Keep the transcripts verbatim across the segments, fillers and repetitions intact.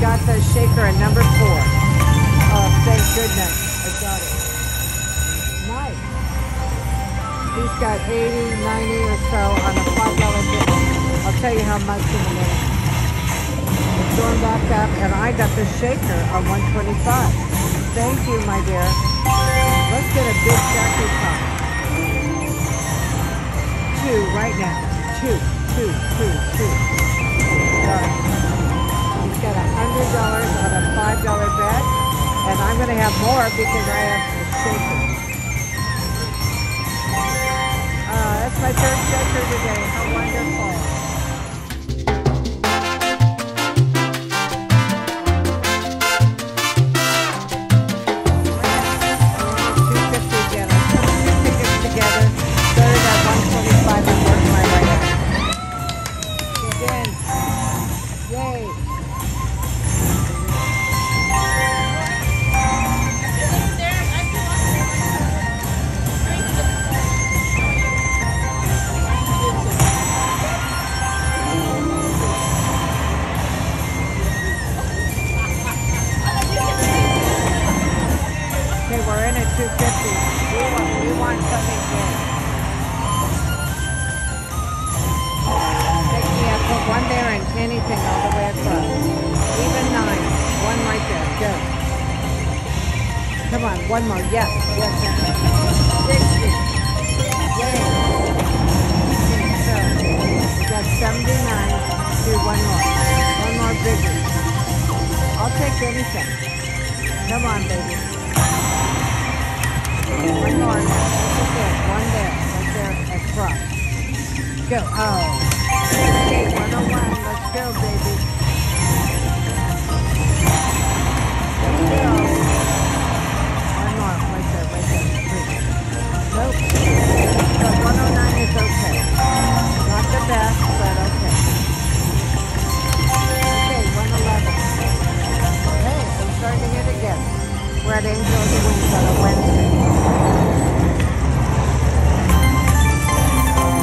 got the shaker at number four. Oh, thank goodness I got it. Nice. He's got eighty, ninety or so on a five dollar bill. I'll tell you how much in a minute. It's going back up, and I got the shaker on one twenty-five. Thank you, my dear. Let's get a big Jackie pop. Two right now. Two, two, two, two. He's got a hundred dollars on a five dollar bet, and I'm gonna have more because I asked the shaker. Uh, that's my third shaker today. How wonderful. Come on, one more. Yes, yes, yes. sixty. Yay. So, we got seventy-nine. Let's do one more. One more bigger. I'll take anything. Come on, baby. One more. That's it. One there. Right there. Across. Go. Oh. Okay, one oh one. Let's go, baby. Let's go. Nope. But one oh nine is okay. Not the best, but okay. Okay, one eleven. Hey, I'm starting to hit again. We're at Angel of the Wings on a Wednesday.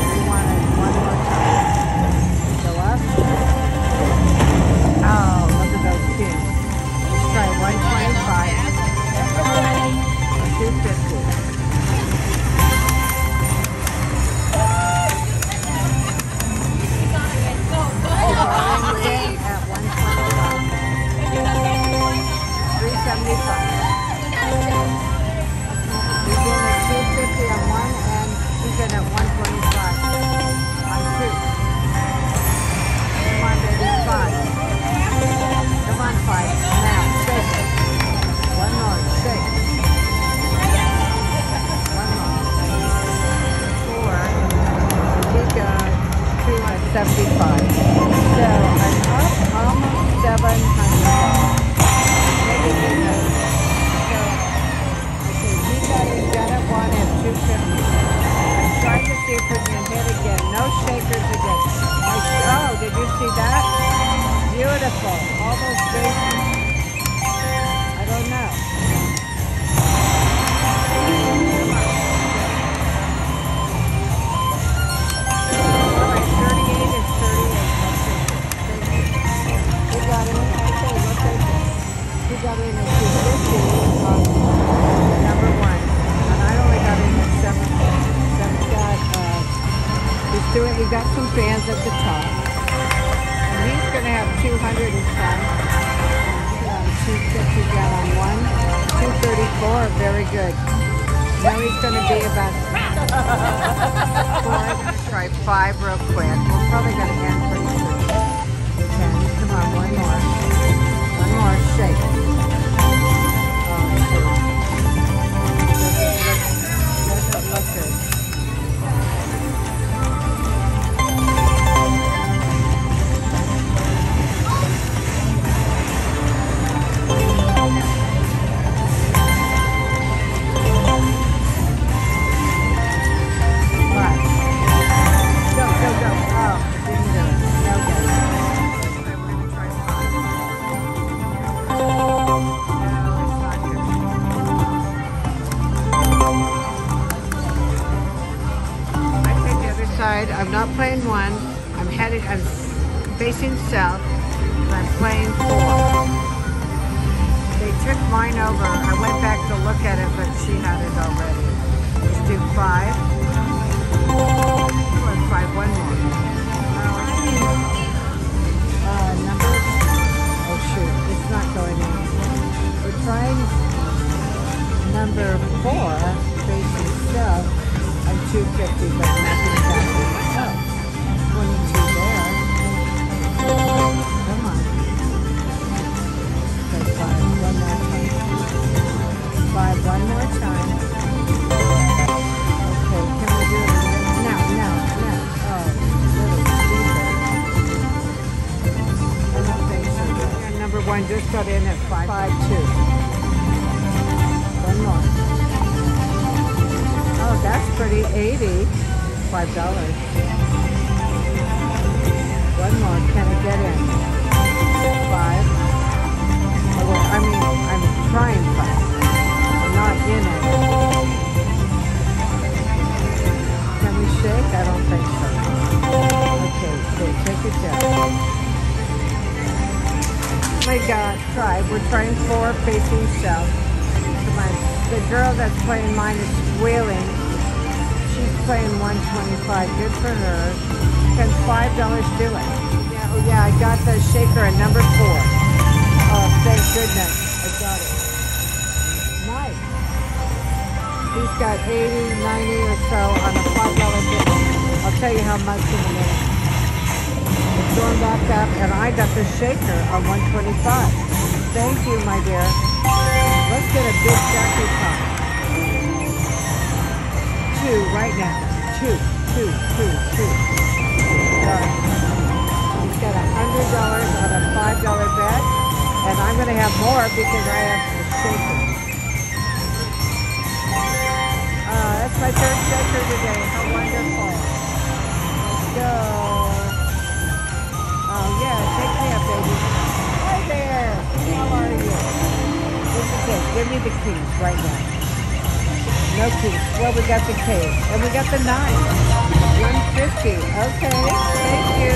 We want it one more time. Go up. Oh, look at those kids. Let's try one twenty-five. two fifty. He's got some fans at the top. And he's going to have two hundred and some. two fifty down on one. two thirty-four, very good. Now he's going to be about four. I'm going to try five real quick. We're probably going to end pretty soon. ten. Come on, one more. One more shake. Oh, doesn't look, doesn't look good. I'm not playing one. I'm headed, I'm facing south, and I'm playing four. took mine over. I went back to look at it, but she had it already. Let's do five. Let's try one more. Uh, number, oh shoot, it's not going in. We're trying number four, facing south, and two fifty, but nothing's happening. One just got in at five, five two. One more. Oh, that's pretty. Eighty. Five dollars. One more. Can it get in? Five. Oh, well, I mean, I'm trying five. I'm not in it. Can we shake? I don't think so. Okay, so take it down. We got tried. We're trying four facing south. My, the girl that's playing mine is squealing. She's playing one twenty-five. Good for her. Can five dollars do it? Yeah, oh yeah, I got the shaker at number four. Oh, thank goodness. I got it. Nice. He's got eighty, ninety or so on a five dollar bill. I'll tell you how much in a minute. Going back up, and I got the shaker on one twenty-five. Thank you, my dear. Let's get a big jacket pop. Two right now. Two, two, two, two. He's got a hundred dollars on a five dollar bet, and I'm going to have more because I have the shaker. Uh, that's my third shaker today. How wonderful. Let's go. Oh, yeah, take me up, baby. Hi there. How are you? This is it. Give me the keys right now. No keys. Well, we got the case. And we got the nine. one fifty. Okay. Thank you.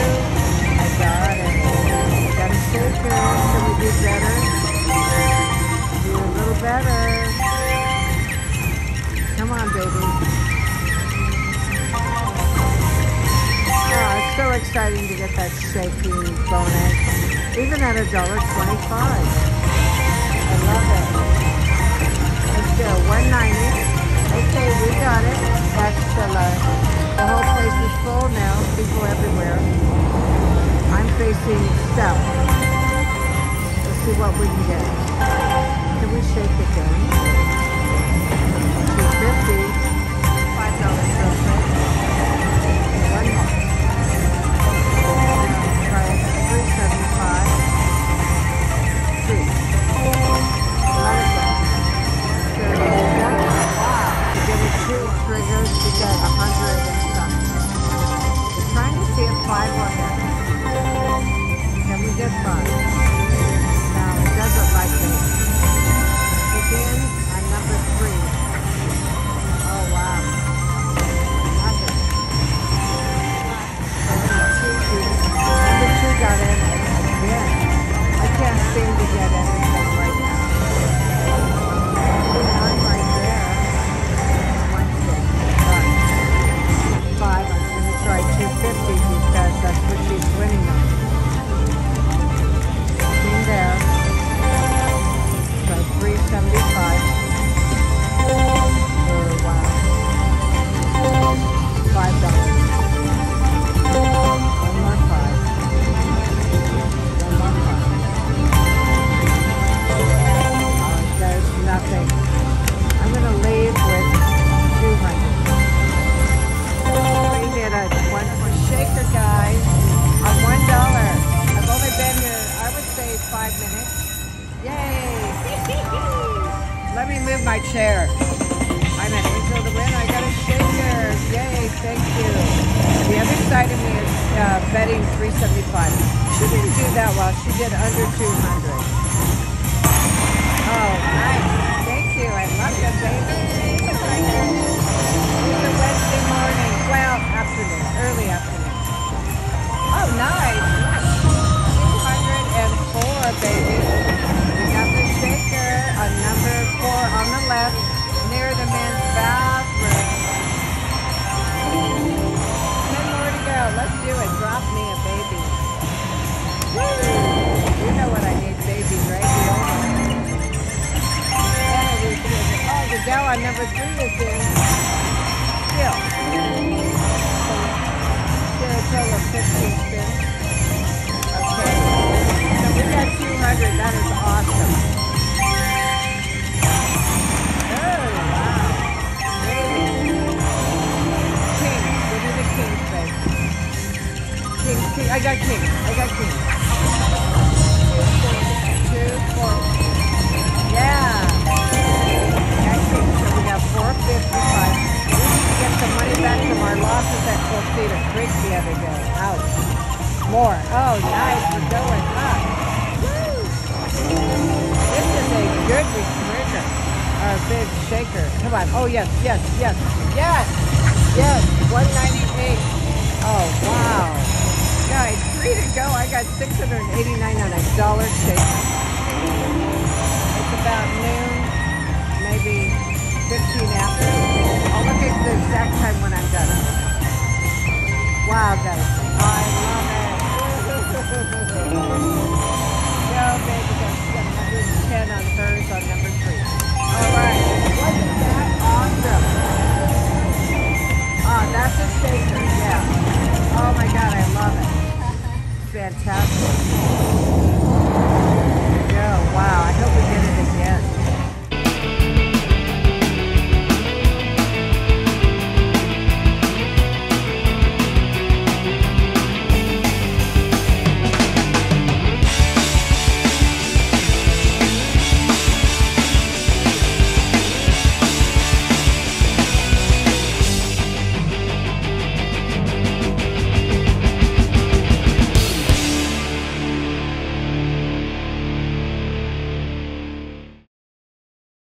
I got it. I got a shaker. Can we do better? Do a little better. Come on, baby. Oh, it's so exciting to get that shaking bonus, even at a dollar twenty-five. I love it. Let's go, one ninety. Okay, we got it. Excellent. The whole place is full now. People everywhere. I'm facing south. Let's see what we can get. Can we shake it down? Two fifty. Five dollars. One more. Let me move my chair. I'm an angel to win. I got a shaker. Yay, thank you. The other side of me is uh, betting three seventy-five. She didn't do that well. She did under two hundred. Oh, nice. Thank you. I love you, baby. It's a Wednesday morning. Well, afternoon. Early afternoon. Oh, nice. two oh four, baby. We got the shaker. I got king. I got king. Two, four. Yeah. I got king. So we got four fifty-five. We need to get some money back from our losses at Closeta Creek the other day. Ouch. More. Oh, nice. We're going up. Woo! This is a good retrigger. Our big shaker. Come on. Oh, yes, yes, yes, yes, yes. one ninety-eight. Oh, wow. Guys, three to go. I got six hundred eighty-nine on a dollar shake. It's about noon, maybe fifteen after. I'll look at the exact time when I'm done. Wow, guys. I love it.